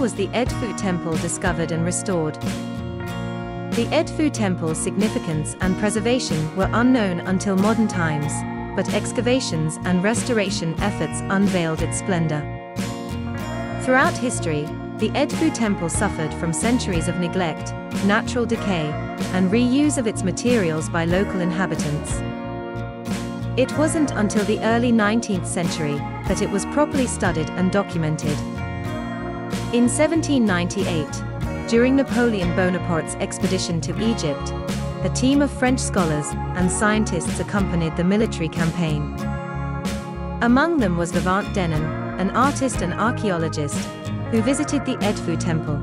was the Edfu Temple discovered and restored? The Edfu Temple's significance and preservation were unknown until modern times, but excavations and restoration efforts unveiled its splendor. Throughout history, the Edfu Temple suffered from centuries of neglect, natural decay, and reuse of its materials by local inhabitants. It wasn't until the early 19th century that it was properly studied and documented. In 1798, during Napoleon Bonaparte's expedition to Egypt, a team of French scholars and scientists accompanied the military campaign. Among them was Vivant Denon, an artist and archaeologist, who visited the Edfu Temple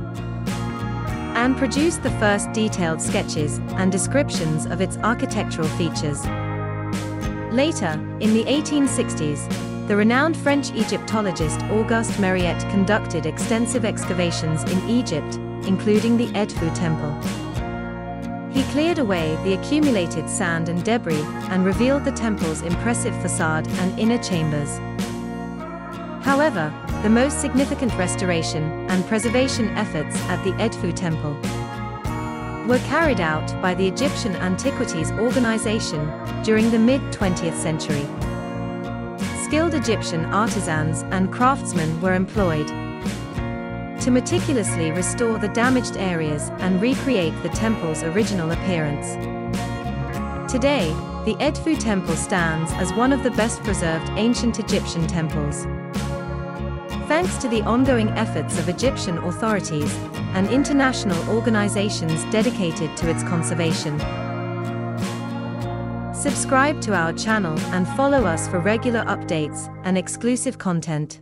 and produced the first detailed sketches and descriptions of its architectural features. Later, in the 1860s, the renowned French Egyptologist Auguste Mariette conducted extensive excavations in Egypt, including the Edfu Temple. He cleared away the accumulated sand and debris and revealed the temple's impressive facade and inner chambers. However, the most significant restoration and preservation efforts at the Edfu Temple were carried out by the Egyptian Antiquities Organization during the mid-20th century. Skilled Egyptian artisans and craftsmen were employed to meticulously restore the damaged areas and recreate the temple's original appearance. Today, the Edfu Temple stands as one of the best preserved ancient Egyptian temples. Thanks to the ongoing efforts of Egyptian authorities and international organizations dedicated to its conservation. Subscribe to our channel and follow us for regular updates and exclusive content.